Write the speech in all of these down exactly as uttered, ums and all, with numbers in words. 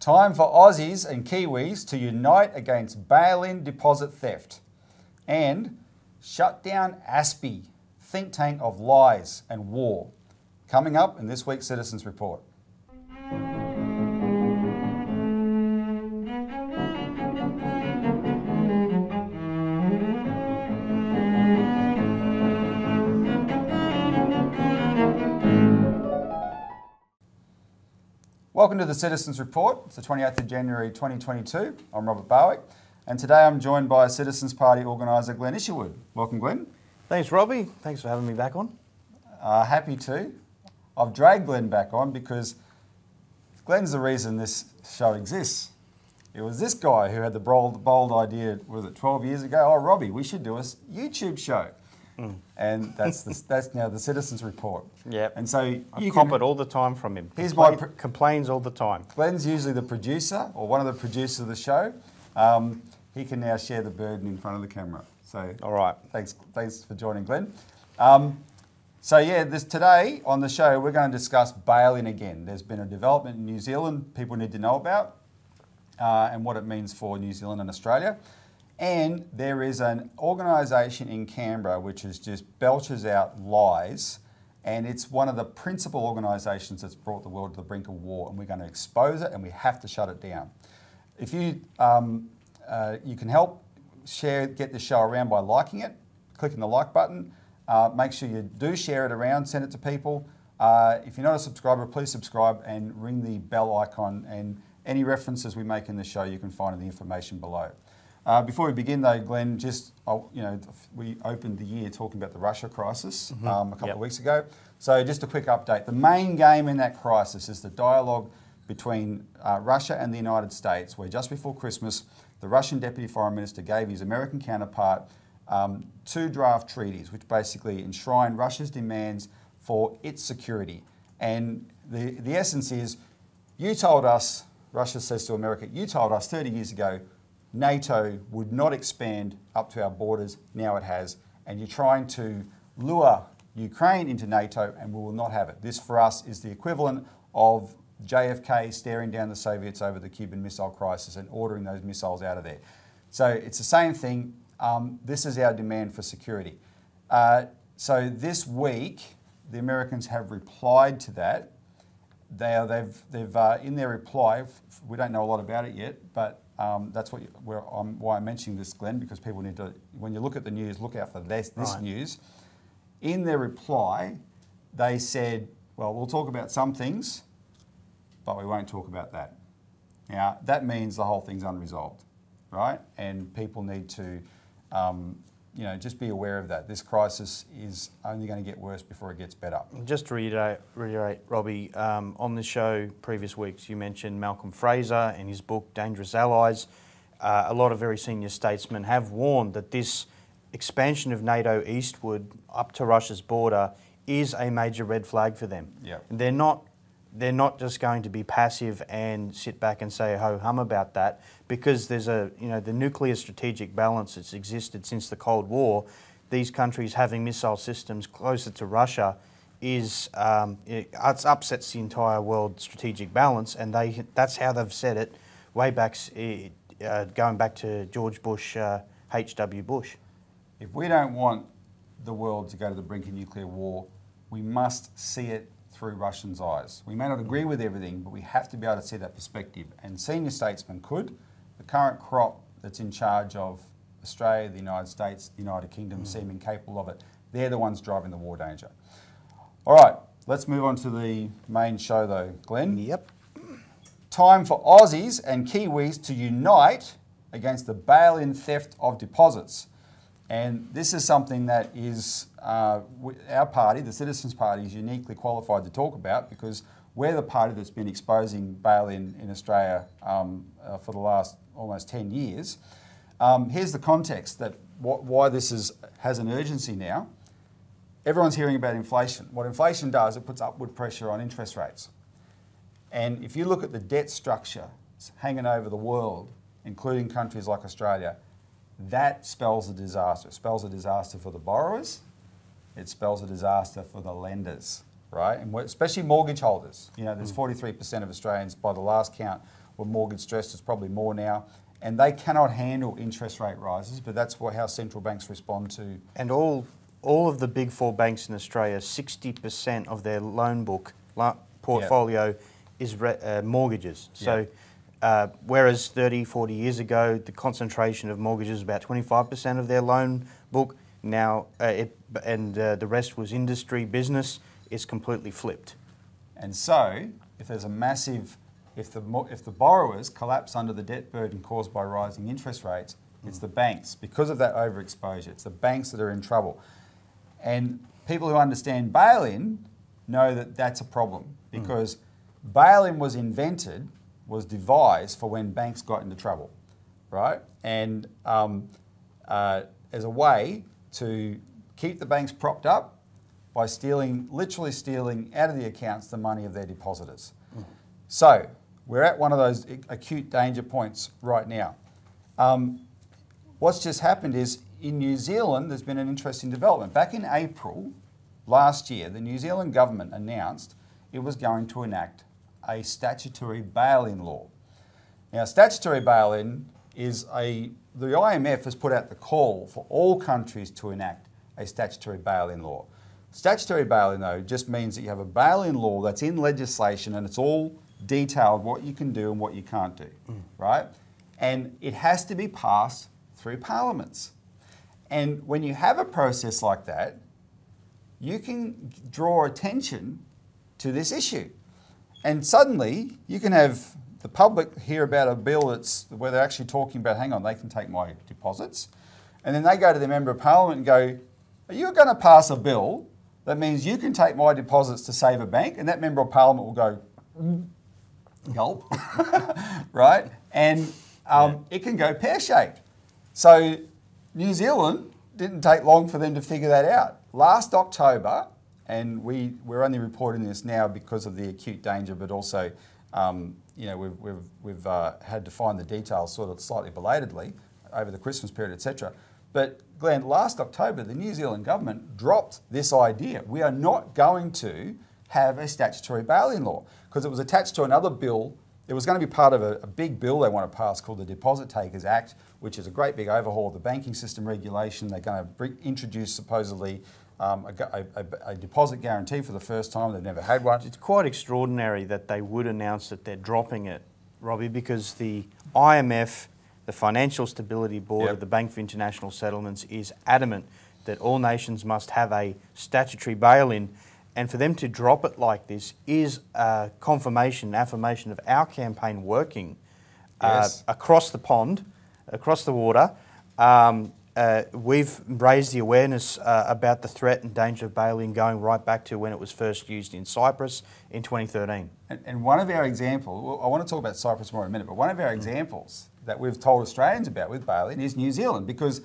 Time for Aussies and Kiwis to unite against bail-in deposit theft. And shut down A S P I, think tank of lies and war. Coming up in this week's Citizens Report. Welcome to the Citizens Report. It's the twenty-eighth of January twenty twenty-two. I'm Robert Barwick, and today I'm joined by Citizens Party organiser Glenn Isherwood. Welcome, Glenn. Thanks, Robbie. Thanks for having me back on. Uh, happy to. I've dragged Glenn back on because Glenn's the reason this show exists. It was this guy who had the bold, bold idea, was it twelve years ago? Oh, Robbie, we should do a YouTube show. Mm. And that's the, that's now the Citizens Report. Yeah, and so you I cop can, it all the time from him. He's Compla my complains all the time. Glenn's usually the producer or one of the producers of the show. Um, he can now share the burden in front of the camera. So all right, thanks thanks for joining, Glenn. Um, so yeah, this today on the show we're going to discuss bail-in again. There's been a development in New Zealand people need to know about, uh, and what it means for New Zealand and Australia. And there is an organisation in Canberra which is just belches out lies, and it's one of the principal organisations that's brought the world to the brink of war, and we're going to expose it and we have to shut it down. If you, um, uh, you can help share, get the show around by liking it, clicking the like button. Uh, make sure you do share it around, send it to people. Uh, if you're not a subscriber, please subscribe and ring the bell icon, and any references we make in the show you can find in the information below. Uh, before we begin, though, Glenn, just you know, we opened the year talking about the Russia crisis mm-hmm. um, a couple yep. of weeks ago. So just a quick update. The main game in that crisis is the dialogue between uh, Russia and the United States, where just before Christmas, the Russian Deputy Foreign Minister gave his American counterpart um, two draft treaties, which basically enshrine Russia's demands for its security. And the, the essence is, you told us, Russia says to America, you told us thirty years ago, NATO would not expand up to our borders, now it has, and you're trying to lure Ukraine into NATO and we will not have it. This for us is the equivalent of J F K staring down the Soviets over the Cuban Missile Crisis and ordering those missiles out of there. So it's the same thing, um, this is our demand for security. Uh, so this week, the Americans have replied to that. They are, they've, they've uh, in their reply, we don't know a lot about it yet, but Um, that's what you, where I'm, why I'm mentioning this, Glenn, because people need to, when you look at the news, look out for this, this right. news. In their reply, they said, well, we'll talk about some things, but we won't talk about that. Now, that means the whole thing's unresolved, right? And people need to, um, you know, just be aware of that. This crisis is only going to get worse before it gets better. Just to reiterate, reiterate Robbie, um, on the show previous weeks, you mentioned Malcolm Fraser and his book, Dangerous Allies. Uh, a lot of very senior statesmen have warned that this expansion of NATO eastward up to Russia's border is a major red flag for them. Yep. And they're not, they're not just going to be passive and sit back and say ho-hum about that, because there's a, you know, the nuclear strategic balance that's existed since the Cold War. These countries having missile systems closer to Russia is, um, it upsets the entire world strategic balance, and they, that's how they've said it way back, uh, going back to George Bush, uh, H W Bush. If we don't want the world to go to the brink of nuclear war, we must see it through Russians' eyes. We may not agree with everything, but we have to be able to see that perspective. And senior statesmen could. The current crop that's in charge of Australia, the United States, the United Kingdom, mm. seem incapable of it. They're the ones driving the war danger. All right, let's move on to the main show though, Glenn. Yep. Time for Aussies and Kiwis to unite against the bail-in theft of deposits. And this is something that is, uh, our party, the Citizens Party, is uniquely qualified to talk about, because we're the party that's been exposing bail-in in Australia um, uh, for the last almost ten years. Um, here's the context that wh why this is, has an urgency now. Everyone's hearing about inflation. What inflation does, it puts upward pressure on interest rates. And if you look at the debt structure hanging over the world, including countries like Australia, that spells a disaster. It spells a disaster for the borrowers. It spells a disaster for the lenders, right? And especially mortgage holders. You know, there's forty-three percent of Australians, by the last count, were mortgage stressed. It's probably more now. And they cannot handle interest rate rises, but that's what, how central banks respond to. And all all of the big four banks in Australia, sixty percent of their loan book, la portfolio yep. is re uh, mortgages. So yep. uh, whereas thirty, forty years ago, the concentration of mortgages was about twenty-five percent of their loan book, now uh, it, and uh, the rest was industry, business, it's completely flipped. And so if there's a massive... If the, if the borrowers collapse under the debt burden caused by rising interest rates, it's the banks. Because of that overexposure, it's the banks that are in trouble. And people who understand bail-in know that that's a problem, because mm. bail-in was invented, was devised for when banks got into trouble, right? And um, uh, as a way to keep the banks propped up by stealing, literally stealing out of the accounts the money of their depositors. Mm. So, we're at one of those acute danger points right now. Um, what's just happened is in New Zealand, there's been an interesting development. Back in April last year, the New Zealand government announced it was going to enact a statutory bail-in law. Now, statutory bail-in is a, the I M F has put out the call for all countries to enact a statutory bail-in law. Statutory bail-in, though, just means that you have a bail-in law that's in legislation and it's all detailed what you can do and what you can't do, mm. right? And it has to be passed through parliaments. And when you have a process like that, you can draw attention to this issue. And suddenly you can have the public hear about a bill that's where they're actually talking about, hang on, they can take my deposits. And then they go to the Member of Parliament and go, are you going to pass a bill that means you can take my deposits to save a bank? And that Member of Parliament will go, gulp, right? And um, yeah. it can go pear-shaped. So New Zealand didn't take long for them to figure that out. Last October, and we, we're only reporting this now because of the acute danger, but also, um, you know, we've, we've, we've uh, had to find the details sort of slightly belatedly over the Christmas period, et cetera. But Glenn, last October, the New Zealand government dropped this idea. We are not going to have a statutory bail-in law, because it was attached to another bill. It was going to be part of a, a big bill they want to pass called the Deposit Takers Act, which is a great big overhaul of the banking system regulation. They're going to introduce, supposedly, um, a, a, a deposit guarantee for the first time. They've never had one. It's quite extraordinary that they would announce that they're dropping it, Robbie, because the I M F, the Financial Stability Board yep. of the Bank for International Settlements, is adamant that all nations must have a statutory bail-in. And for them to drop it like this is a confirmation, affirmation of our campaign working yes. uh, across the pond, across the water. Um, uh, we've raised the awareness uh, about the threat and danger of bail-in going right back to when it was first used in Cyprus in twenty thirteen. And, and one of our examples, well, I want to talk about Cyprus more in a minute, but one of our examples that we've told Australians about with bail-in is New Zealand, because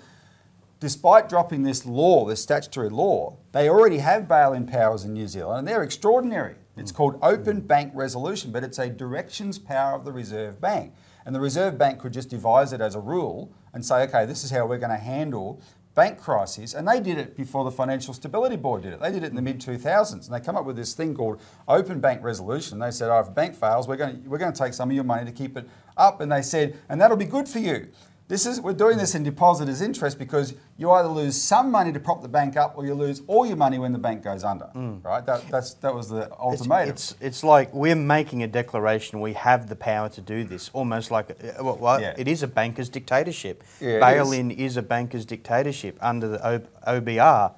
despite dropping this law, this statutory law, they already have bail-in powers in New Zealand, and they're extraordinary. It's called open bank resolution, but it's a directions power of the Reserve Bank. And the Reserve Bank could just devise it as a rule and say, okay, this is how we're going to handle bank crises. And they did it before the Financial Stability Board did it. They did it in the mid two thousands, and they come up with this thing called open bank resolution. They said, oh, if a bank fails, we're going to, we're going to take some of your money to keep it up. And they said, and that'll be good for you. This is, we're doing this in depositors' interest, because you either lose some money to prop the bank up, or you lose all your money when the bank goes under, mm. right? That, that's, that was the ultimatum. It's, it's, it's like we're making a declaration we have the power to do this, almost like, well, well yeah. it is a banker's dictatorship. Yeah, bail-in is. is a banker's dictatorship under the O B R.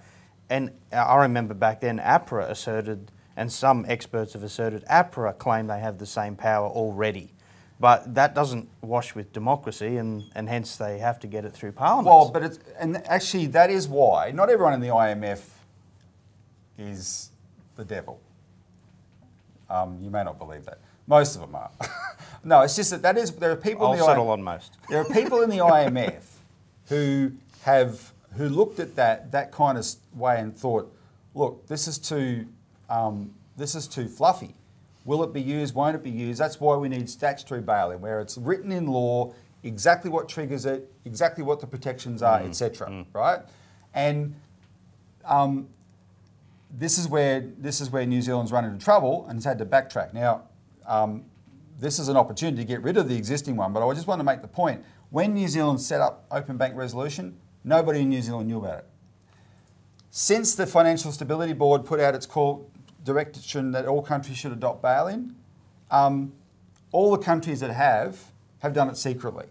And I remember back then APRA asserted, and some experts have asserted, APRA claim they have the same power already. But that doesn't wash with democracy, and, and hence they have to get it through parliament. Well, but it's, and actually that is why not everyone in the I M F is the devil. Um, you may not believe that. Most of them are. No, it's just that that is, there are people in the I M F. I'll settle on most. There are people in the I M F who have, who looked at that, that kind of way and thought, look, this is too, um, this is too fluffy. Will it be used? Won't it be used? That's why we need statutory bail-in, where it's written in law exactly what triggers it, exactly what the protections are, mm. et cetera. Mm. Right? And um, this is where this is where New Zealand's run into trouble and has had to backtrack. Now, um, this is an opportunity to get rid of the existing one, but I just want to make the point. When New Zealand set up open bank resolution, nobody in New Zealand knew about it. Since the Financial Stability Board put out its call direction that all countries should adopt bail-in, um, all the countries that have, have done it secretly,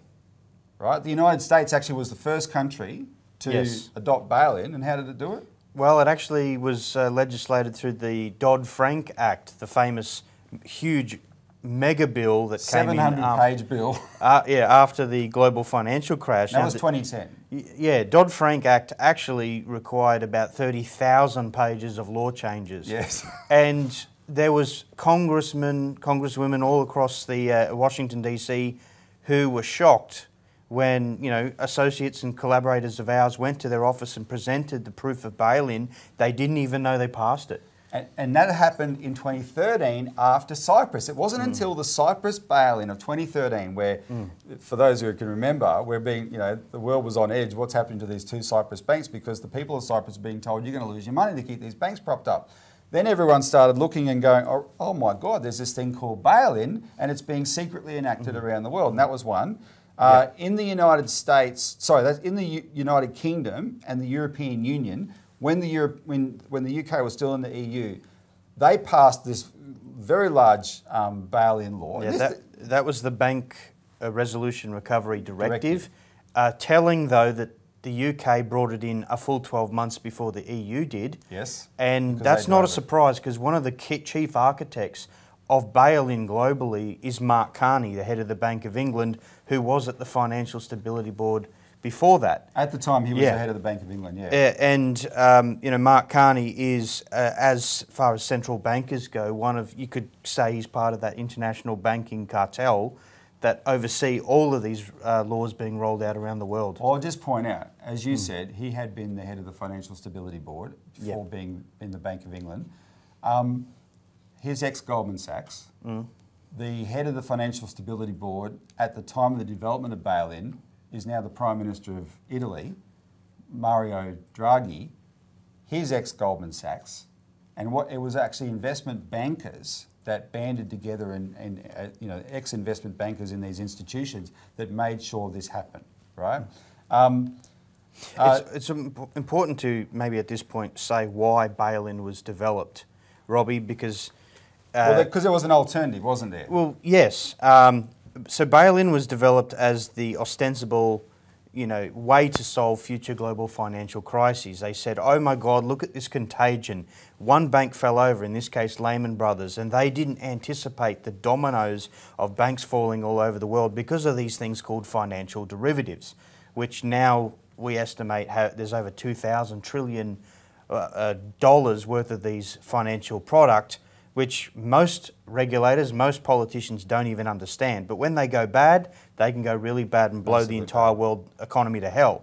right? The United States actually was the first country to yes. adopt bail-in, and how did it do it? Well, it actually was uh, legislated through the Dodd-Frank Act, the famous huge mega bill that came in seven hundred page bill. Uh, yeah, after the global financial crash. That was twenty ten. Yeah, Dodd-Frank Act actually required about thirty thousand pages of law changes. Yes. And there was congressmen, congresswomen all across the uh, Washington D C who were shocked when, you know, associates and collaborators of ours went to their office and presented the proof of bail-in. They didn't even know they passed it. And, and that happened in twenty thirteen after Cyprus. It wasn't mm. until the Cyprus bail-in of twenty thirteen where, mm. for those who can remember, we're being, you know, the world was on edge. What's happening to these two Cyprus banks? Because the people of Cyprus are being told, you're going to lose your money to keep these banks propped up. Then everyone started looking and going, oh, oh my God, there's this thing called bail-in, and it's being secretly enacted mm. around the world. And that was one. Uh, yep. In the United States, sorry, that's in the U United Kingdom and the European Union, when the Euro when when the U K was still in the E U, they passed this very large um, bail-in law. Yeah, that, th that was the Bank uh, Resolution Recovery Directive, Directive. Uh, telling though that the U K brought it in a full twelve months before the E U did. Yes, and that's not a surprise because one of the key chief architects of bail-in globally is Mark Carney, the head of the Bank of England, who was at the Financial Stability Board before that. At the time, he was yeah. the head of the Bank of England, yeah. yeah and, um, you know, Mark Carney is, uh, as far as central bankers go, one of, you could say he's part of that international banking cartel that oversee all of these uh, laws being rolled out around the world. Well, I'll just point out, as you mm. said, he had been the head of the Financial Stability Board before yep. being in the Bank of England. Um, His ex-Goldman Sachs, mm. the head of the Financial Stability Board at the time of the development of bail-in is now the Prime Minister of Italy, Mario Draghi, his ex-Goldman Sachs, and what it was actually investment bankers that banded together and, and uh, you know, ex-investment bankers in these institutions that made sure this happened, right? Um, uh, it's, it's important to maybe at this point say why bail-in was developed, Robbie, because... Because uh, well, there was an alternative, wasn't there? Well, yes. Um, so bail-in was developed as the ostensible, you know, way to solve future global financial crises. They said, oh my God, look at this contagion. One bank fell over, in this case Lehman Brothers, and they didn't anticipate the dominoes of banks falling all over the world because of these things called financial derivatives, which now we estimate there's over two thousand trillion uh, uh, dollars worth of these financial products, which most regulators, most politicians don't even understand. But when they go bad, they can go really bad and blow Absolutely. the entire world economy to hell.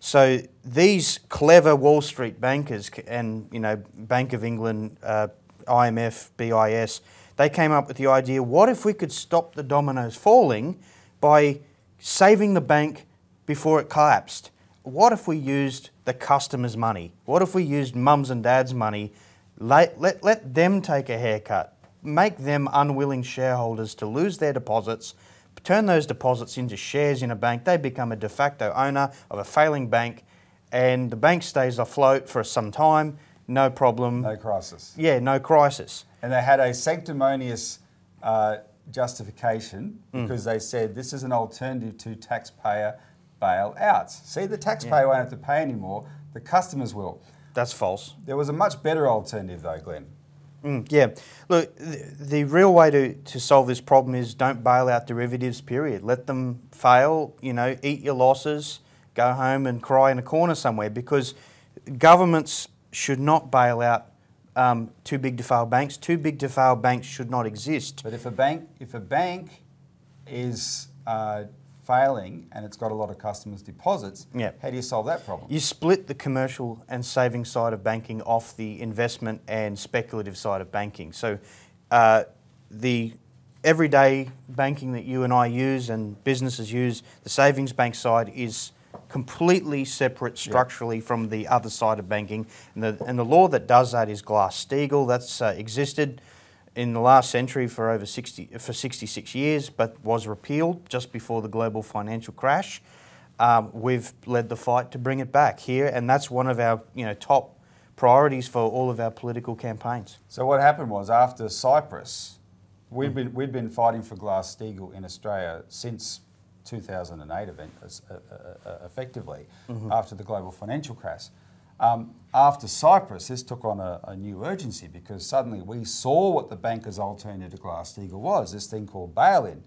So these clever Wall Street bankers and, you know, Bank of England, uh, I M F, B I S, they came up with the idea, what if we could stop the dominoes falling by saving the bank before it collapsed? What if we used the customer's money? What if we used mum's and dad's money? Let, let, let them take a haircut, make them unwilling shareholders to lose their deposits, turn those deposits into shares in a bank, they become a de facto owner of a failing bank, and the bank stays afloat for some time, no problem. No crisis. Yeah, no crisis. And they had a sanctimonious uh, justification mm. because they said this is an alternative to taxpayer bailouts. See, the taxpayer yeah. won't have to pay anymore, the customers will. That's false. There was a much better alternative though, Glenn. Mm, yeah. Look, the, the real way to, to solve this problem is don't bail out derivatives, period. Let them fail, you know, eat your losses, go home and cry in a corner somewhere, because governments should not bail out um, too big to fail banks. Too big to fail banks should not exist. But if a bank, if a bank is... Uh, failing and it's got a lot of customers' deposits, yep. how do you solve that problem? You split the commercial and saving side of banking off the investment and speculative side of banking. So uh, the everyday banking that you and I use and businesses use, the savings bank side is completely separate structurally yep. from the other side of banking. And the, and the law that does that is Glass-Steagall. That's uh, existed in the last century for over sixty, for sixty-six years, but was repealed just before the global financial crash. Um, we've led the fight to bring it back here, and that's one of our you know, top priorities for all of our political campaigns. So what happened was, after Cyprus, we'd been, we'd been fighting for Glass-Steagall in Australia since two thousand eight event, uh, uh, effectively, mm-hmm. after the global financial crash. Um, after Cyprus, this took on a, a new urgency, because suddenly we saw what the bankers' alternative to Glass-Steagall was, this thing called bail-in.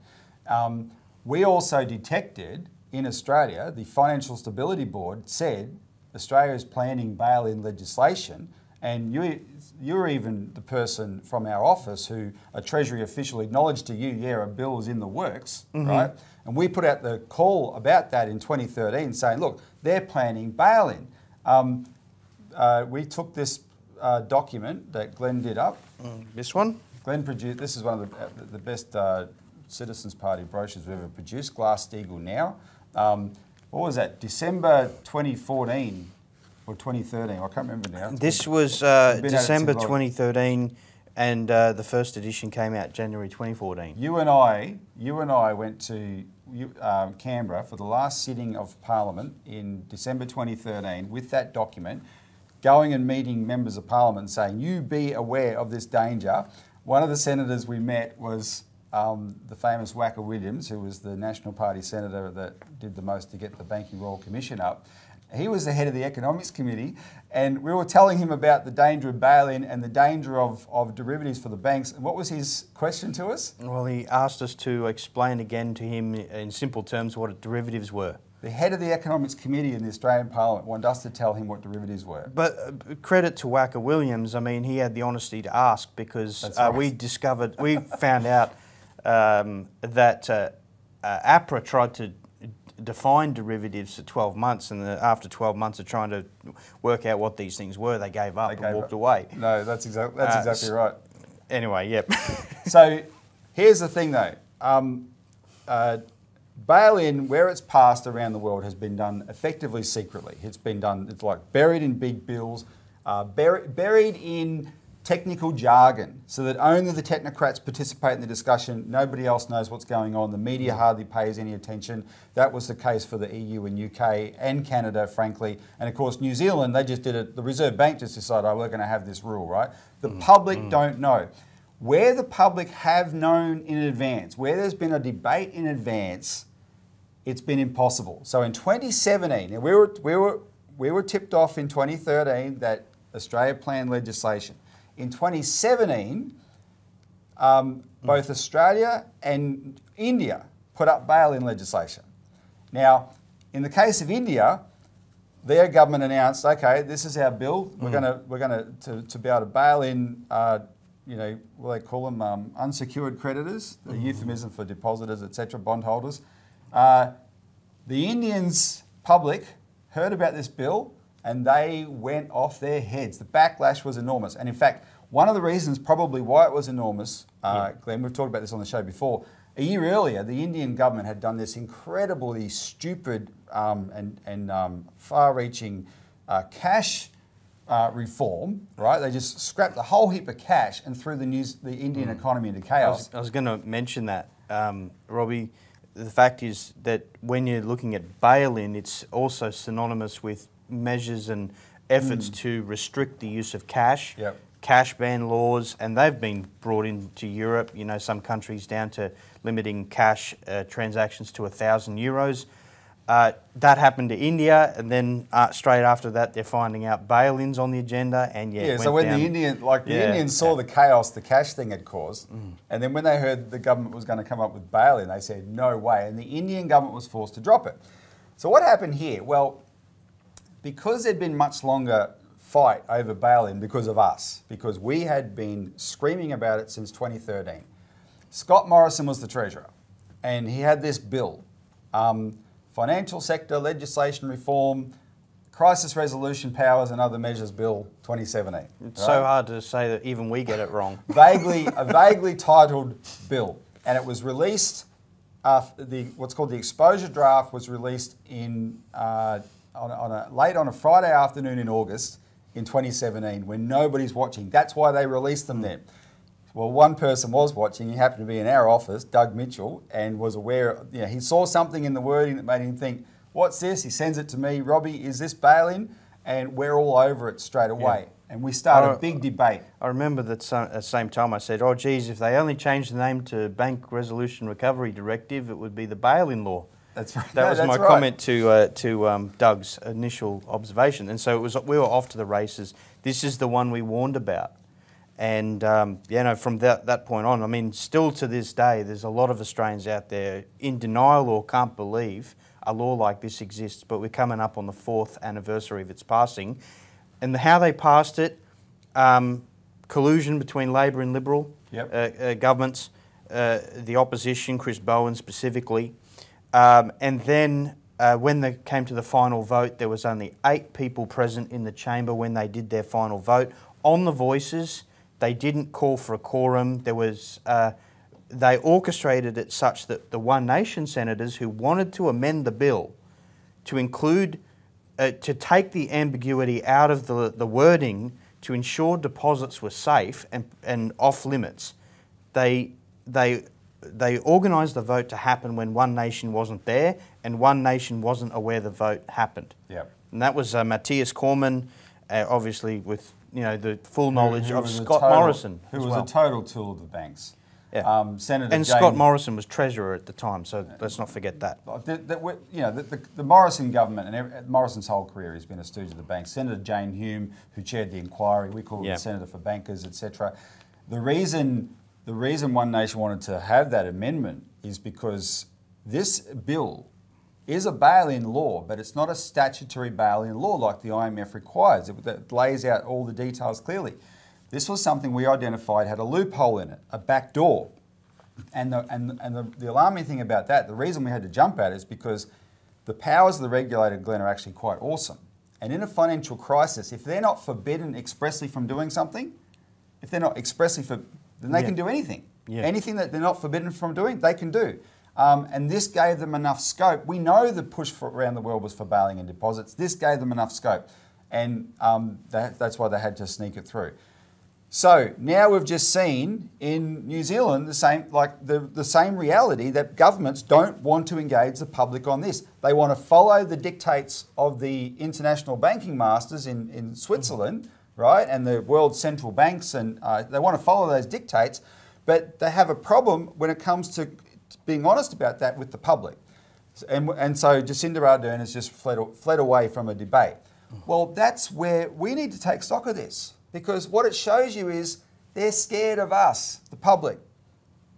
Um, we also detected in Australia, the Financial Stability Board said Australia is planning bail-in legislation, and you, you're even the person from our office who a Treasury official acknowledged to you, yeah, a bill's in the works, mm-hmm. right? And we put out the call about that in twenty thirteen saying, look, they're planning bail-in. Um, Uh, we took this uh, document that Glenn did up. Mm, this one? Glenn produced, this is one of the, uh, the best uh, Citizens Party brochures we've ever produced, Glass-Steagall Now. Um, what was that, December twenty fourteen or twenty thirteen? I can't remember now. It's this been, was uh, December twenty thirteen, and uh, the first edition came out January twenty fourteen. You and I, you and I went to um, Canberra for the last sitting of Parliament in December twenty thirteen with that document, going and meeting members of parliament saying, you be aware of this danger. One of the senators we met was um, the famous Wacker Williams, who was the National Party senator that did the most to get the Banking Royal Commission up. He was the head of the Economics Committee, and we were telling him about the danger of bail-in and the danger of, of derivatives for the banks. And what was his question to us? Well, he asked us to explain again to him in simple terms what derivatives were. The head of the Economics Committee in the Australian Parliament wanted us to tell him what derivatives were. But uh, credit to Wacker Williams, I mean, he had the honesty to ask, because uh, we discovered, we found out um, that uh, uh, APRA tried to define derivatives for twelve months, and the, after twelve months of trying to work out what these things were, they gave up they gave and walked up. away. No, that's, exa that's uh, exactly right. Anyway, yep. So here's the thing, though. Um, uh, Bail-in, where it's passed around the world, has been done effectively secretly. It's been done, it's like buried in big bills, uh, bur buried in technical jargon, so that only the technocrats participate in the discussion, nobody else knows what's going on, the media hardly pays any attention. That was the case for the E U and U K and Canada, frankly. And of course, New Zealand, they just did it, the Reserve Bank just decided, oh, we're going to have this rule, right? The mm-hmm. public don't know. Where the public have known in advance, where there's been a debate in advance, it's been impossible. So in twenty seventeen, we were, we were, we were tipped off in twenty thirteen that Australia planned legislation. In twenty seventeen, um, both Australia and India put up bail-in legislation. Now, in the case of India, their government announced, okay, this is our bill. We're mm. gonna, we're gonna to, to be able to bail in uh, you know, what they call them, um, unsecured creditors, the mm. euphemism for depositors, et cetera, bondholders. Uh, the Indians public heard about this bill and they went off their heads. The backlash was enormous. And in fact, one of the reasons probably why it was enormous, uh, yeah. Glenn, we've talked about this on the show before, a year earlier, the Indian government had done this incredibly stupid um, and, and um, far-reaching uh, cash Uh, reform, right? They just scrapped a whole heap of cash and threw the, news, the Indian mm. economy into chaos. I was, was going to mention that, um, Robbie. The fact is that when you're looking at bail-in, it's also synonymous with measures and efforts mm. to restrict the use of cash, yep. cash ban laws, and they've been brought into Europe, you know, some countries down to limiting cash uh, transactions to a thousand euros. Uh, that happened to India, and then uh, straight after that, they're finding out bail-ins on the agenda, and yeah, yeah. It went so when down. the Indian, like the yeah, Indians, saw yeah. the chaos the cash thing had caused, mm. and then when they heard the government was going to come up with bail-in, they said no way, and the Indian government was forced to drop it. So what happened here? Well, because there'd been much longer fight over bail-in because of us, because we had been screaming about it since twenty thirteen. Scott Morrison was the treasurer, and he had this bill. Um, Financial Sector Legislation Reform Crisis Resolution Powers and Other Measures Bill twenty seventeen. It's right? So hard to say that even we get it wrong. Vaguely, a vaguely titled bill, and it was released. Uh, the what's called the exposure draft was released in uh, on, on a, late on a Friday afternoon in August in twenty seventeen, when nobody's watching. That's why they released them then. Well, one person was watching. He happened to be in our office, Doug Mitchell, and was aware, of, you know, he saw something in the wording that made him think, what's this? He sends it to me, Robbie, is this bail-in? And we're all over it straight away. Yeah. And we started I, a big debate. I remember that some, at the same time I said, oh, geez, if they only changed the name to Bank Resolution Recovery Directive, it would be the bail-in law. That's right. That no, was my right. comment to uh, to um, Doug's initial observation. And so it was. We were off to the races. This is the one we warned about. And um, you know, from that, that point on, I mean, still to this day, there's a lot of Australians out there in denial or can't believe a law like this exists, but we're coming up on the fourth anniversary of its passing. And how they passed it, um, collusion between Labor and Liberal yep. uh, uh, governments, uh, the opposition, Chris Bowen specifically. Um, and then uh, when they came to the final vote, there was only eight people present in the chamber when they did their final vote. On the voices, they didn't call for a quorum. There was, uh, they orchestrated it such that the One Nation senators who wanted to amend the bill to include Uh, to take the ambiguity out of the, the wording to ensure deposits were safe and, and off limits. They, they, they organised the vote to happen when One Nation wasn't there and One Nation wasn't aware the vote happened. Yep. And that was uh, Matthias Cormann, uh, obviously with you know the full knowledge who, who of Scott total, Morrison. Who was well. a total tool of the banks. Yeah. Um, Senator and Jane, Scott Morrison was Treasurer at the time, so let's not forget that. The, the, you know, the, the, the Morrison government, and every, Morrison's whole career has been a stooge of the banks. Senator Jane Hume, who chaired the inquiry, we call her yeah. the Senator for Bankers, et cetera. The reason, the reason One Nation wanted to have that amendment is because this bill is a bail-in law, but it's not a statutory bail-in law like the I M F requires. It, it lays out all the details clearly. This was something we identified had a loophole in it, a back door. And, the, and, and the, the alarming thing about that, the reason we had to jump at it is because the powers of the regulator, Glenn, are actually quite awesome. And in a financial crisis, if they're not forbidden expressly from doing something, if they're not expressly for, then they yeah. can do anything. Yeah. Anything that they're not forbidden from doing, they can do. Um, and this gave them enough scope. We know the push for, around the world was for bailing in deposits. This gave them enough scope. And um, that, that's why they had to sneak it through. So now we've just seen in New Zealand the same, like the, the same reality that governments don't want to engage the public on this. They want to follow the dictates of the international banking masters in, in Switzerland, right, and the world's central banks, and uh, they want to follow those dictates, but they have a problem when it comes to being honest about that with the public. And, and so Jacinda Ardern has just fled, fled away from a debate. Well, that's where we need to take stock of this. Because what it shows you is they're scared of us, the public,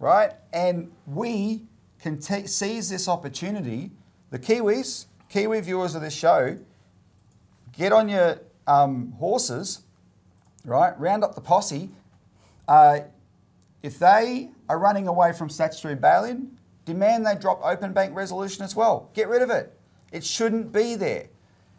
right? And we can seize this opportunity. The Kiwis, Kiwi viewers of this show, get on your um, horses, right? Round up the posse. Uh, if they are running away from statutory bail-in, demand they drop open bank resolution as well. Get rid of it. It shouldn't be there.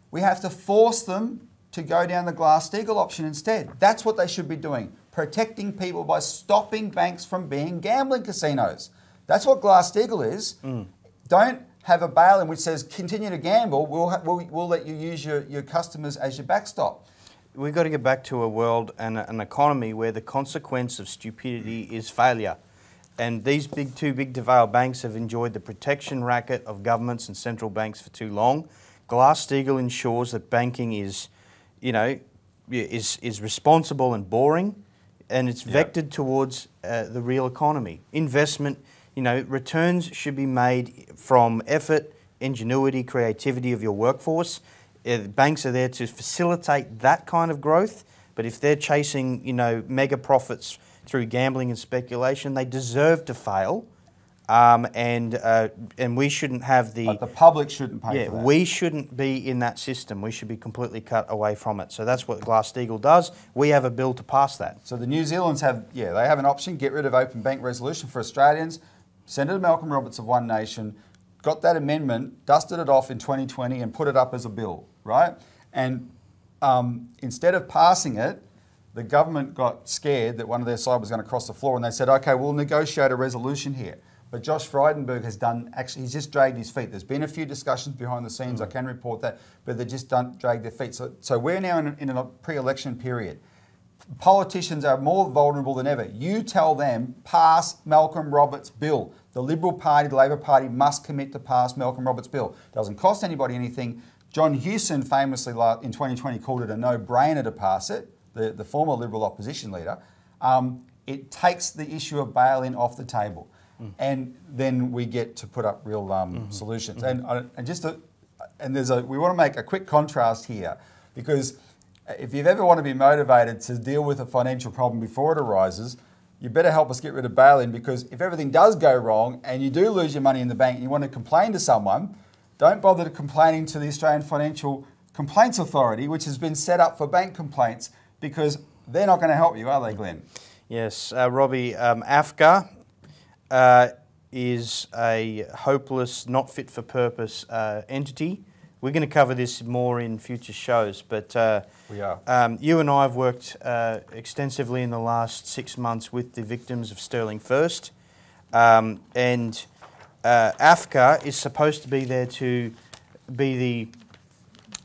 We have to force them to go down the Glass-Steagall option instead. That's what they should be doing, protecting people by stopping banks from being gambling casinos. That's what Glass-Steagall is. Mm. Don't have a bail-in which says continue to gamble, we'll, we'll, we'll let you use your, your customers as your backstop. We've got to get back to a world and an economy where the consequence of stupidity is failure. And these big, two big to fail banks have enjoyed the protection racket of governments and central banks for too long. Glass-Steagall ensures that banking is you know, is, is responsible and boring, and it's yep. vectored towards uh, the real economy. Investment, you know, returns should be made from effort, ingenuity, creativity of your workforce. Uh, banks are there to facilitate that kind of growth, but if they're chasing, you know, mega profits through gambling and speculation, they deserve to fail. Um, and uh, and we shouldn't have the... But the public shouldn't pay yeah, for that. We shouldn't be in that system. We should be completely cut away from it. So that's what Glass-Steagall does. We have a bill to pass that. So the New Zealanders have, yeah, they have an option, get rid of open bank resolution for Australians. Senator Malcolm Roberts of One Nation got that amendment, dusted it off in twenty twenty and put it up as a bill, right? And um, instead of passing it, the government got scared that one of their side was going to cross the floor and they said, okay, we'll negotiate a resolution here. But Josh Frydenberg has done, actually, he's just dragged his feet. There's been a few discussions behind the scenes, mm. I can report that, but they've just done, dragged their feet. So, so we're now in, in a pre-election period. Politicians are more vulnerable than ever. You tell them, pass Malcolm Roberts' bill. The Liberal Party, the Labor Party must commit to pass Malcolm Roberts' bill. Doesn't cost anybody anything. John Hewson famously in twenty twenty called it a no-brainer to pass it, the, the former Liberal opposition leader. Um, it takes the issue of bail-in off the table. Mm. And then we get to put up real um, mm-hmm. solutions. Mm-hmm. And, uh, and just a, and there's a, we want to make a quick contrast here, because if you've ever want to be motivated to deal with a financial problem before it arises, you better help us get rid of bail-in, because if everything does go wrong and you do lose your money in the bank and you want to complain to someone, don't bother complaining to the Australian Financial Complaints Authority, which has been set up for bank complaints, because they're not going to help you, are they, Glenn? Yes, uh, Robbie, um, AFCA uh, is a hopeless, not fit for purpose uh, entity. We're going to cover this more in future shows, but uh, we are. Um, you and I have worked uh, extensively in the last six months with the victims of Sterling First, um, and uh, AFCA is supposed to be there to be the,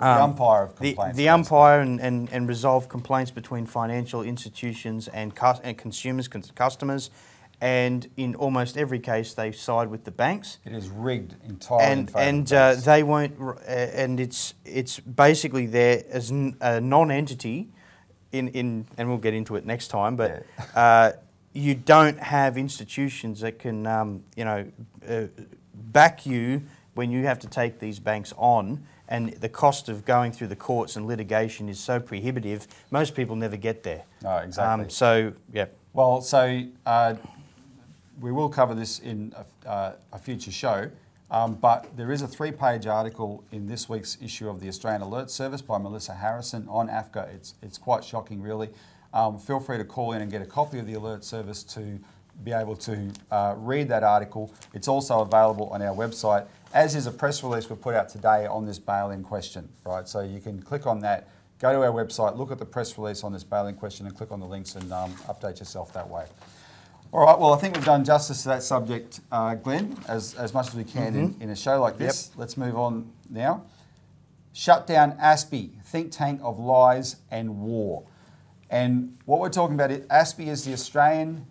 um, the umpire of complaints, the, the umpire and, and, and resolve complaints between financial institutions and, cu and consumers, customers. And in almost every case, they side with the banks. It is rigged entirely. And in and uh, they won't. Uh, and it's it's basically there as n a non-entity. In in and we'll get into it next time. But yeah. uh, you don't have institutions that can um, you know uh, back you when you have to take these banks on. And the cost of going through the courts and litigation is so prohibitive. Most people never get there. Oh, exactly. Um, so yeah. Well, so. Uh, We will cover this in a, uh, a future show, um, but there is a three-page article in this week's issue of the Australian Alert Service by Melissa Harrison on AFCA. It's, it's quite shocking, really. Um, feel free to call in and get a copy of the Alert Service to be able to uh, read that article. It's also available on our website, as is a press release we put out today on this bail-in question, right? So you can click on that, go to our website, look at the press release on this bail-in question and click on the links and um, update yourself that way. All right, well, I think we've done justice to that subject, uh, Glenn, as, as much as we can mm-hmm. in, in a show like this. Yep. Let's move on now. Shut down A S P I, think tank of lies and war. And what we're talking about, is A S P I is the Australian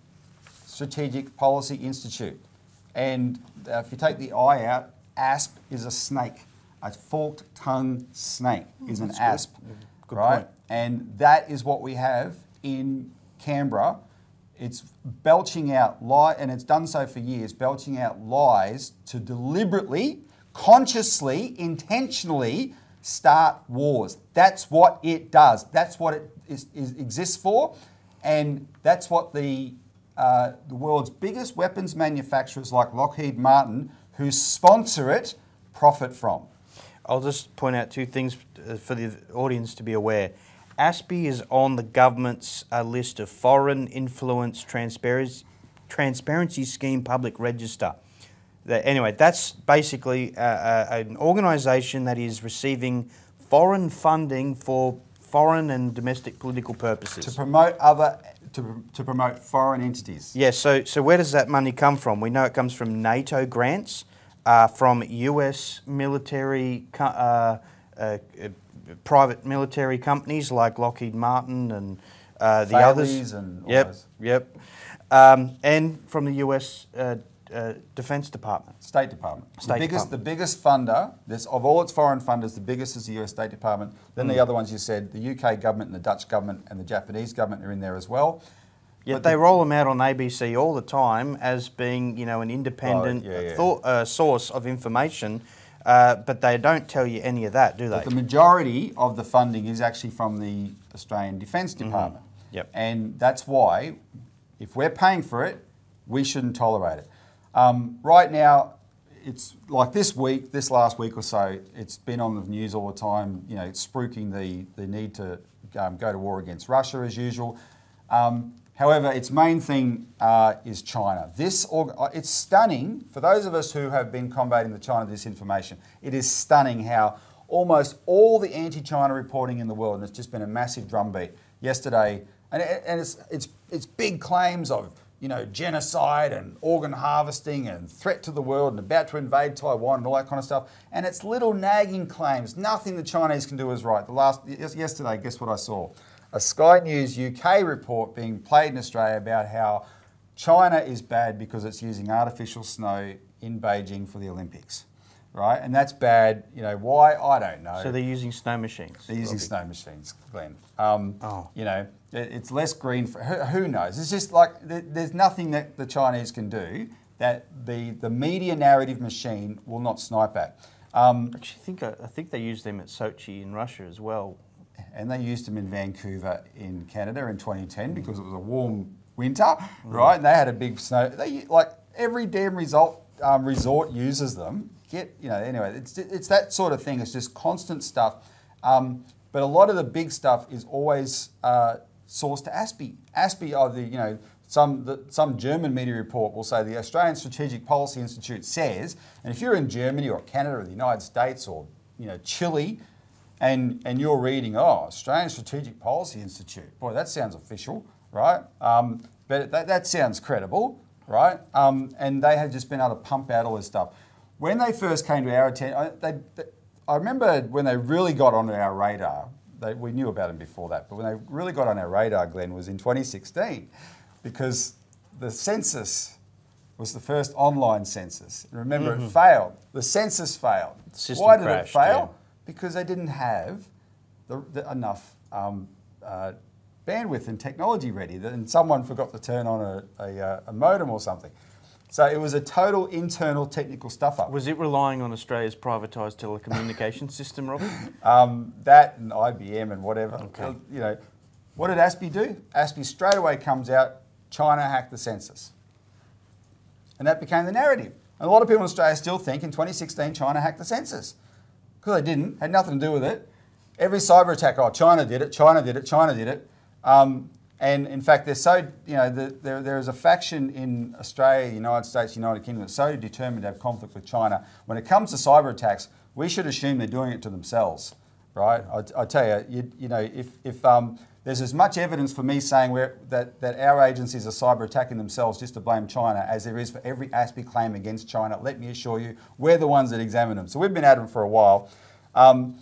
Strategic Policy Institute. And uh, if you take the I out, A S P is a snake. A forked-tongued snake mm, is an A S P. Good, good right? point. And that is what we have in Canberra. It's belching out lies, and it's done so for years, belching out lies to deliberately, consciously, intentionally start wars. That's what it does. That's what it is, is, exists for. And that's what the, uh, the world's biggest weapons manufacturers like Lockheed Martin, who sponsor it, profit from. I'll just point out two things for the audience to be aware. A S P I is on the government's uh, list of Foreign Influence Transparency, Transparency Scheme Public Register. The, anyway, that's basically uh, uh, an organisation that is receiving foreign funding for foreign and domestic political purposes. To promote other, to, to promote foreign entities. Yes, yeah, so, so where does that money come from? We know it comes from NATO grants, uh, from U S military uh, uh, private military companies like Lockheed Martin and uh, the others. And all yep, those. yep. Um, and from the U S uh, uh, Defense Department. State Department. State the biggest, Department. The biggest funder, this, of all its foreign funders, the biggest is the U S State Department. Then mm. the other ones you said, the U K government and the Dutch government and the Japanese government are in there as well. Yet but they the, roll them out on A B C all the time as being, you know, an independent oh, yeah, yeah. Thought, uh, source of information. Uh, but they don't tell you any of that, do they? But the majority of the funding is actually from the Australian Defence Department. Mm-hmm. Yep. And that's why, if we're paying for it, we shouldn't tolerate it. Um, right now, it's like this week, this last week or so, it's been on the news all the time, you know, it's spruiking the, the need to um, go to war against Russia as usual. Um, However, its main thing uh, is China. This It's stunning, for those of us who have been combating the China disinformation, it is stunning how almost all the anti-China reporting in the world, and it's just been a massive drumbeat yesterday, and, it, and it's, it's, it's big claims of you know, genocide and organ harvesting and threat to the world and about to invade Taiwan and all that kind of stuff, and it's little nagging claims, nothing the Chinese can do is right. The last, yesterday, guess what I saw? a Sky News U K report being played in Australia about how China is bad because it's using artificial snow in Beijing for the Olympics, right? And that's bad. You know why? I don't know. So they're using snow machines. They're using snow machines, Glenn. Um, oh. You know, it, it's less green. For, who, who knows? It's just like th there's nothing that the Chinese can do that the the media narrative machine will not snipe at. Um, Actually, I think I think they used them at Sochi in Russia as well. And they used them in Vancouver in Canada in twenty ten because it was a warm winter, mm. right? And they had a big snow. They like every damn resort um, resort uses them. Get you know anyway, it's it's that sort of thing. It's just constant stuff. Um, but a lot of the big stuff is always uh, sourced to A S P I. A S P I are the you know some the, some German media report will say the Australian Strategic Policy Institute says, and if you're in Germany or Canada or the United States or you know Chile. And, and you're reading, oh, Australian Strategic Policy Institute. Boy, that sounds official, right? Um, but that, that sounds credible, right? Um, and they have just been able to pump out all this stuff. When they first came to our attention, I, they, they, I remember when they really got onto our radar, they, we knew about them before that, but when they really got on our radar, Glenn, was in twenty sixteen, because the census was the first online census. And remember, mm-hmm. it failed. The census failed. The system Why did crashed, it fail? Yeah. Because they didn't have the, the, enough um, uh, bandwidth and technology ready, and someone forgot to turn on a, a, a modem or something. So it was a total internal technical stuff-up. Was it relying on Australia's privatised telecommunications system, Robert? Um, that and I B M and whatever. Okay. Uh, you know, what did A S P I do? A S P I straight away comes out, China hacked the census. And that became the narrative. And a lot of people in Australia still think in twenty sixteen China hacked the census. Because they didn't, had nothing to do with it. Every cyber attack, oh, China did it, China did it, China did it. Um, and in fact, they're so, you know, the, there, there is a faction in Australia, United States, United Kingdom that's so determined to have conflict with China. When it comes to cyber attacks, we should assume they're doing it to themselves, right? I, I tell you, you, you know, if, if um, there's as much evidence for me saying we're, that, that our agencies are cyber attacking themselves just to blame China as there is for every A S P I claim against China, let me assure you, we're the ones that examine them. So we've been at them for a while. Um,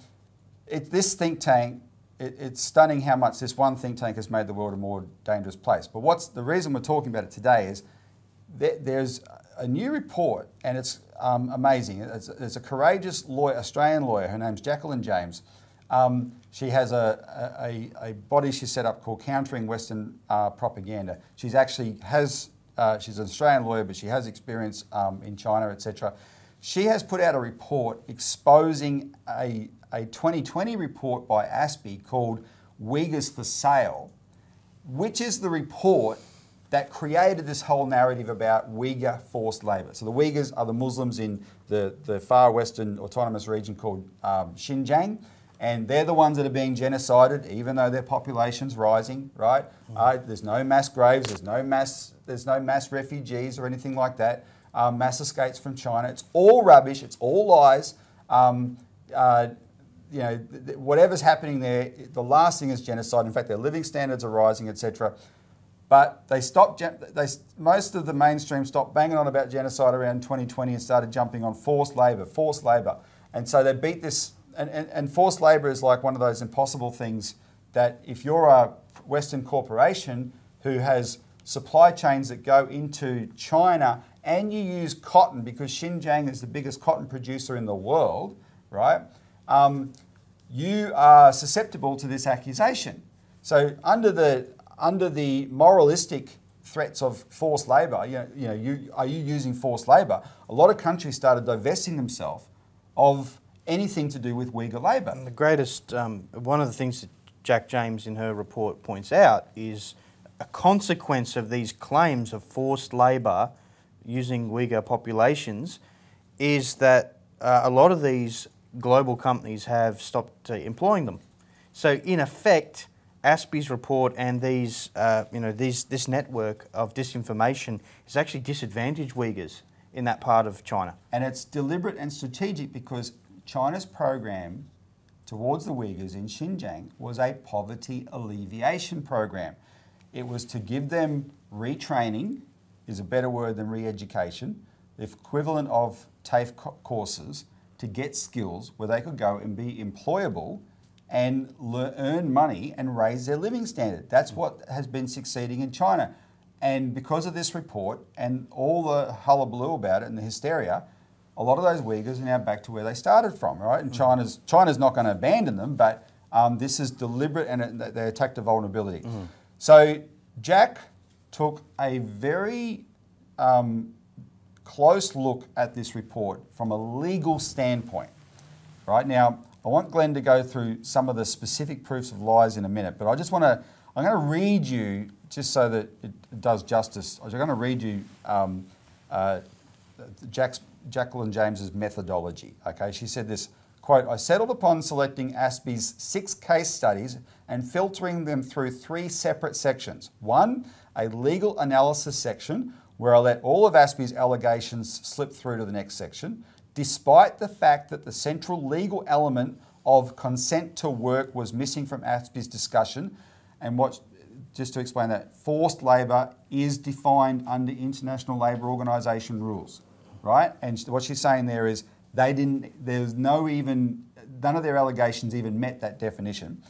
it, this think tank, it, it's stunning how much this one think tank has made the world a more dangerous place. But what's the reason we're talking about it today is there, there's a new report, and it's um, amazing. It's, it's a courageous lawyer, Australian lawyer, her name's Jacqueline James. Um, she has a, a, a body she set up called Countering Western uh, Propaganda. She's actually has, uh, she's an Australian lawyer, but she has experience um, in China, et cetera. She has put out a report exposing a, a twenty twenty report by A S P I called Uyghurs for Sale, which is the report that created this whole narrative about Uyghur forced labour. So the Uyghurs are the Muslims in the, the far western autonomous region called um, Xinjiang. And they're the ones that are being genocided, even though their population's rising, right? Mm. Uh, there's no mass graves, there's no mass, there's no mass refugees or anything like that. Um, mass escapes from China. It's all rubbish. It's all lies. Um, uh, you know, th th whatever's happening there, the last thing is genocide. In fact, their living standards are rising, et cetera. But they stopped. They most of the mainstream stopped banging on about genocide around twenty twenty and started jumping on forced labour, forced labour, and so they beat this. And, and, and forced labour is like one of those impossible things that if you're a Western corporation who has supply chains that go into China and you use cotton because Xinjiang is the biggest cotton producer in the world, right? Um, you are susceptible to this accusation. So under the, under the moralistic threats of forced labour, you know, you know you, are you using forced labour? A lot of countries started divesting themselves of anything to do with Uyghur labour. And the greatest, um, one of the things that Jack James in her report points out is a consequence of these claims of forced labour using Uyghur populations is that uh, a lot of these global companies have stopped uh, employing them. So in effect, A S P I's report and these, uh, you know, these, this network of disinformation has actually disadvantaged Uyghurs in that part of China. And it's deliberate and strategic because China's program towards the Uyghurs in Xinjiang was a poverty alleviation program. It was to give them retraining, is a better word than re-education, the equivalent of TAFE courses to get skills where they could go and be employable and learn, earn money and raise their living standard. That's what has been succeeding in China. And because of this report and all the hullabaloo about it and the hysteria, a lot of those Uyghurs are now back to where they started from, right? And China's, China's not going to abandon them, but um, this is deliberate, and it, they attacked the vulnerability. Mm. So Jack took a very um, close look at this report from a legal standpoint. Right now, I want Glenn to go through some of the specific proofs of lies in a minute, but I just want to, I'm going to read you, just so that it does justice, I'm going to read you um, uh, Jack's Jacqueline James's methodology, okay? She said this, quote, "I settled upon selecting A S P I's six case studies and filtering them through three separate sections. One, a legal analysis section where I let all of A S P I's allegations slip through to the next section, despite the fact that the central legal element of consent to work was missing from A S P I's discussion." And what, just to explain that, forced labour is defined under International Labour Organisation rules. Right? And what she's saying there is they didn't, there's no even, none of their allegations even met that definition.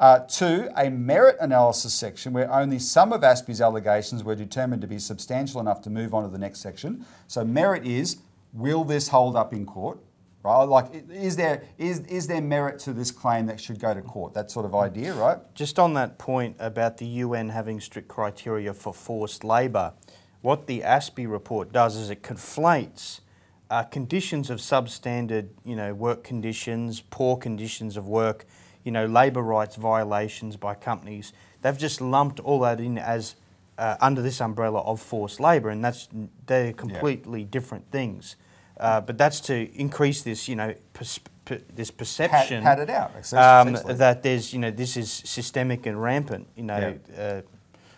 Uh, two, a merit analysis section where only some of A S P I's allegations were determined to be substantial enough to move on to the next section. So merit is, will this hold up in court? Right? Like, is there, is, is there merit to this claim that should go to court? That sort of idea, right? Just on that point about the U N having strict criteria for forced labour, what the A S P I report does is it conflates uh, conditions of substandard, you know, work conditions, poor conditions of work, you know, labour rights violations by companies. They've just lumped all that in as uh, under this umbrella of forced labour, and that's, they're completely yeah. different things. Uh, but that's to increase this, you know, pers per this perception pat, pat it out, um, that there's, you know, this is systemic and rampant, you know, yeah. uh,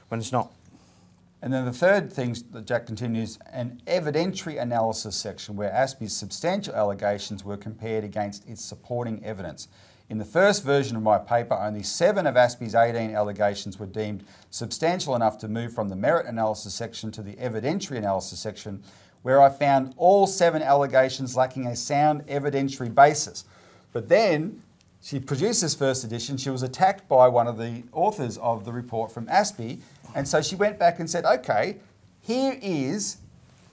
when it's not. And then the third thing that Jack continues, an evidentiary analysis section where A S P I's substantial allegations were compared against its supporting evidence. In the first version of my paper, only seven of A S P I's eighteen allegations were deemed substantial enough to move from the merit analysis section to the evidentiary analysis section, where I found all seven allegations lacking a sound evidentiary basis. But then, she produced this first edition, she was attacked by one of the authors of the report from A S P I, and so she went back and said, okay, here is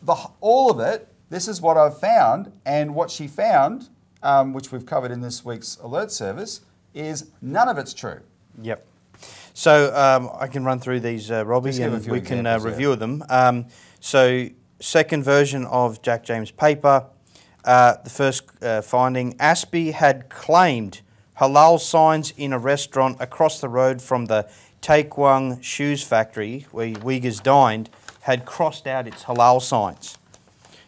the, all of it, this is what I've found, and what she found, um, which we've covered in this week's Alert Service, is none of it's true. Yep. So um, I can run through these, uh, Robbie, and we can uh, review yeah. them. Um, so second version of Jack James' paper, uh, the first uh, finding, A S P I had claimed halal signs in a restaurant across the road from the Taekwang Shoes Factory, where Uyghurs dined, had crossed out its halal signs.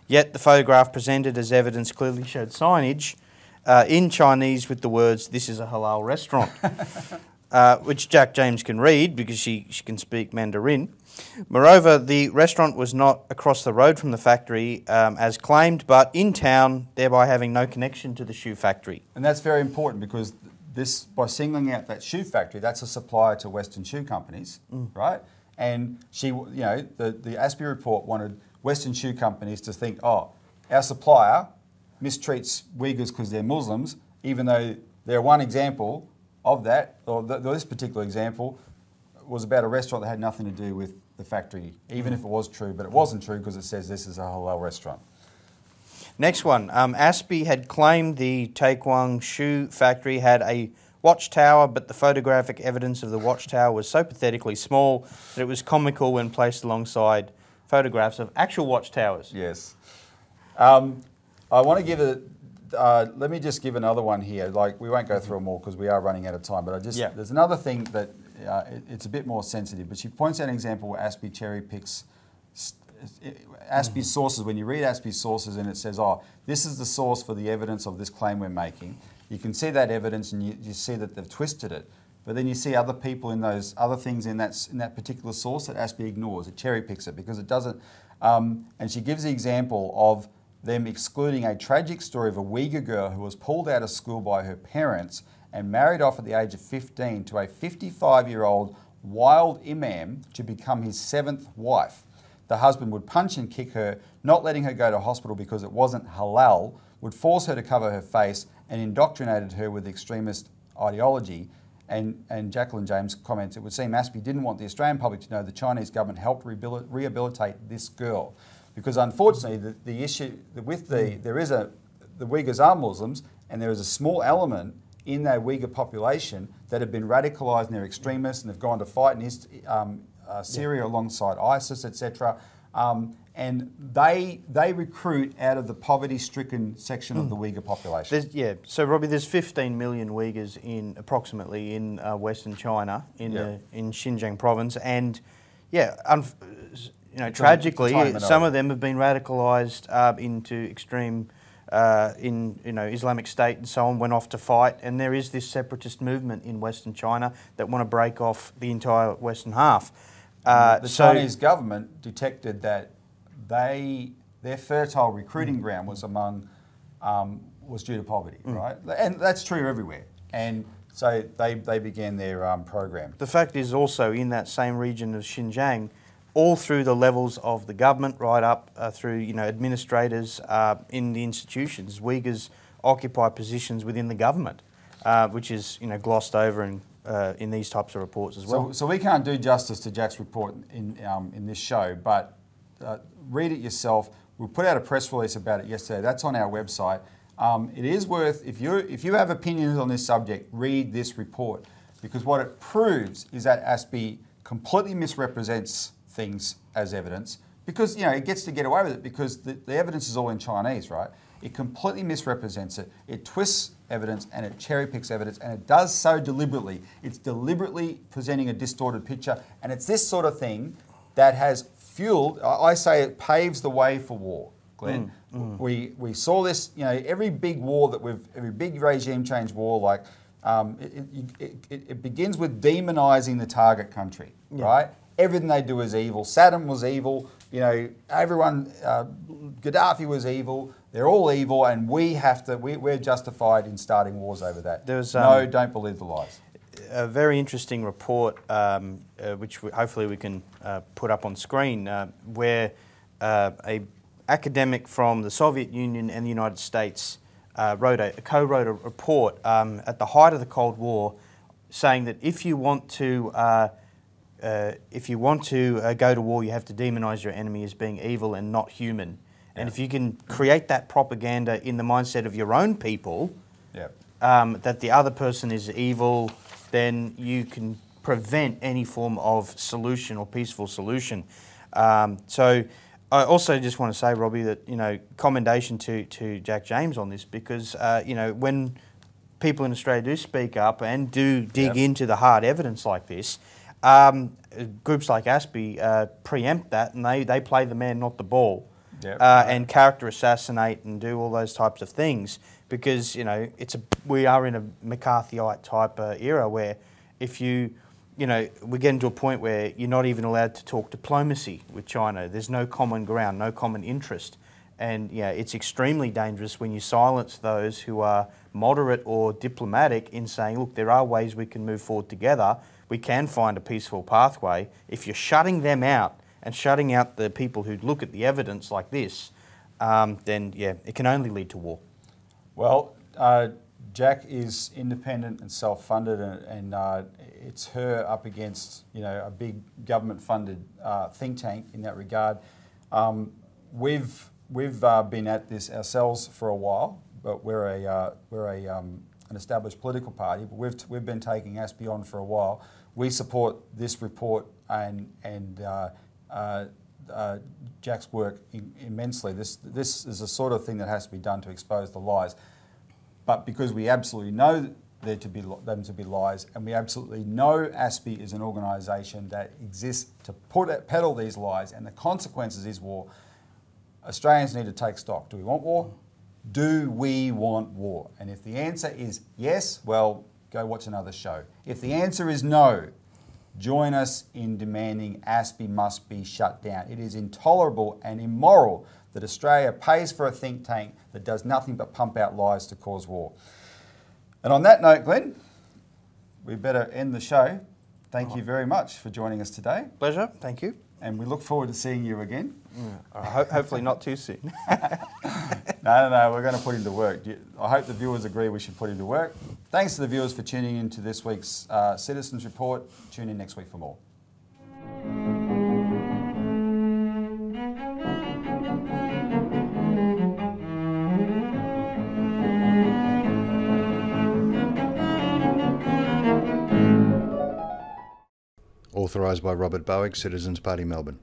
Yet the photograph presented as evidence clearly showed signage uh, in Chinese with the words, "This is a halal restaurant," uh, which Jack James can read because she, she can speak Mandarin. Moreover, the restaurant was not across the road from the factory um, as claimed, but in town, thereby having no connection to the shoe factory. And that's very important because this, by singling out that shoe factory, that's a supplier to Western shoe companies, mm. right? And she, you know, the, the A S P I report wanted Western shoe companies to think, oh, our supplier mistreats Uyghurs because they're Muslims, even though they're one example of that, or th this particular example was about a restaurant that had nothing to do with the factory, even mm. if it was true, but it wasn't true because it says this is a halal restaurant. Next one, um, A S P I had claimed the Taekwang Shoe Factory had a watchtower, but the photographic evidence of the watchtower was so pathetically small that it was comical when placed alongside photographs of actual watchtowers. Yes. Um, I want to give a, uh, let me just give another one here. Like, we won't go through them all because we are running out of time, but I just, yeah. there's another thing that uh, it, it's a bit more sensitive, but she points out an example where A S P I cherry picks A S P I's mm-hmm. sources. When you read A S P I's sources and it says, oh, this is the source for the evidence of this claim we're making, you can see that evidence and you, you see that they've twisted it. But then you see other people in those, other things in that, in that particular source that A S P I ignores. It cherry picks it because it doesn't. Um, and she gives the example of them excluding a tragic story of a Uyghur girl who was pulled out of school by her parents and married off at the age of fifteen to a fifty-five-year-old wild imam to become his seventh wife. The husband would punch and kick her, not letting her go to hospital because it wasn't halal, would force her to cover her face, and indoctrinated her with extremist ideology. And, and Jacqueline James comments, it would seem A S P I didn't want the Australian public to know the Chinese government helped rehabilitate this girl. Because unfortunately, the, the issue with the, there is a, the Uyghurs are Muslims, and there is a small element in their Uyghur population that have been radicalised and they're extremists and they've gone to fight in um, uh, Syria yeah. alongside ISIS, et cetera. Um, and they they recruit out of the poverty-stricken section mm. of the Uyghur population. There's, yeah, so Robbie, there's fifteen million Uyghurs in approximately in uh, Western China, in yeah. the, in Xinjiang province, and yeah, you know, tragically, some of them have been radicalised uh, into extreme. Uh, in you know Islamic State and so on, went off to fight, and there is this separatist movement in Western China that want to break off the entire Western half. Uh, the so Chinese government detected that they their fertile recruiting mm. ground was among um, was due to poverty, mm. right? And that's true everywhere. And so they they began their um, program. The fact is also in that same region of Xinjiang, all through the levels of the government, right up uh, through you know administrators uh, in the institutions. Uyghurs occupy positions within the government, uh, which is you know glossed over in uh, in these types of reports as well. So, so we can't do justice to Jack's report in um, in this show, but uh, read it yourself. We put out a press release about it yesterday. That's on our website. Um, it is worth if you if you have opinions on this subject, read this report, because what it proves is that A S P I completely misrepresents things as evidence, because you know it gets to get away with it because the, the evidence is all in Chinese, right? It completely misrepresents it. It twists evidence and it cherry picks evidence, and it does so deliberately. It's deliberately presenting a distorted picture, and it's this sort of thing that has fueled. I, I say it paves the way for war, Glenn. Mm, mm. We we saw this. You know, every big war that we've, every big regime change war, like um, it, it, it, it begins with demonizing the target country, yeah. right? Everything they do is evil. Saddam was evil. You know, everyone, uh, Gaddafi was evil. They're all evil, and we have to, we, we're justified in starting wars over that. There's, um, no, don't believe the lies. A very interesting report, um, uh, which we, hopefully we can uh, put up on screen, uh, where uh, a academic from the Soviet Union and the United States uh, wrote a, co-wrote a report um, at the height of the Cold War, saying that if you want to... Uh, Uh, if you want to uh, go to war, you have to demonize your enemy as being evil and not human. Yeah. And if you can create that propaganda in the mindset of your own people, yeah. um, that the other person is evil, then you can prevent any form of solution or peaceful solution. Um, so I also just want to say, Robbie, that, you know, commendation to, to Jack James on this, because, uh, you know, when people in Australia do speak up and do dig yeah. into the hard evidence like this, Um, groups like A S P I uh, preempt that, and they, they play the man, not the ball, yep, uh, right. and character assassinate and do all those types of things, because you know it's a, we are in a McCarthyite type uh, era where if you you know we're getting to a point where you're not even allowed to talk diplomacy with China. There's no common ground, no common interest, and yeah, it's extremely dangerous when you silence those who are moderate or diplomatic in saying, look, there are ways we can move forward together. We can find a peaceful pathway. If you're shutting them out and shutting out the people who look at the evidence like this, um, then, yeah, it can only lead to war. Well, uh, Jack is independent and self-funded, and, and uh, it's her up against, you know, a big government-funded uh, think tank in that regard. Um, we've we've uh, been at this ourselves for a while, but we're a... Uh, we're a um, an established political party, but we've, t we've been taking A S P I on for a while. We support this report and, and uh, uh, uh, Jack's work in, immensely. This, this is the sort of thing that has to be done to expose the lies. But because we absolutely know there to be, them to be lies, and we absolutely know A S P I is an organisation that exists to put it, peddle these lies, and the consequences is war, Australians need to take stock. Do we want war? Do we want war? And if the answer is yes, well, go watch another show. If the answer is no, join us in demanding A S P I must be shut down. It is intolerable and immoral that Australia pays for a think tank that does nothing but pump out lies to cause war. And on that note, Glenn, we better end the show. Thank you very much for joining us today. Pleasure. Thank you. and we look forward to seeing you again. Yeah. Right. Hopefully not too soon. No, no, no, we're going to put him to work. I hope the viewers agree we should put him to work. Thanks to the viewers for tuning in to this week's uh, Citizens Report. Tune in next week for more. Authorised by Robert Barwick, Citizens Party, Melbourne.